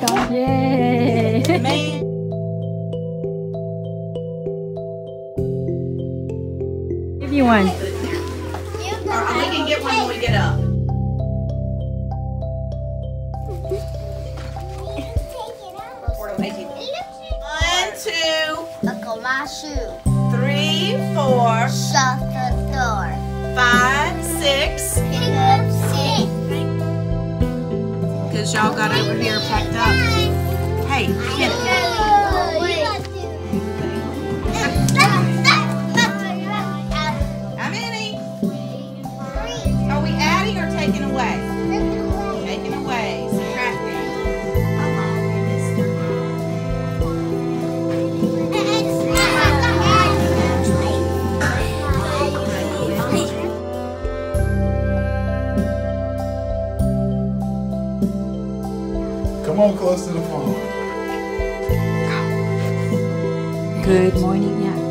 bonito. ¡Yay! Yeah. Give you one. We can get one when we get up. One, two, three, four. Shut the door. 5, 6. Pick up six. Cause y'all got over here packed up. Hey, get it. How many? Are we adding or taking away? Come on close to the phone. Good morning, yeah.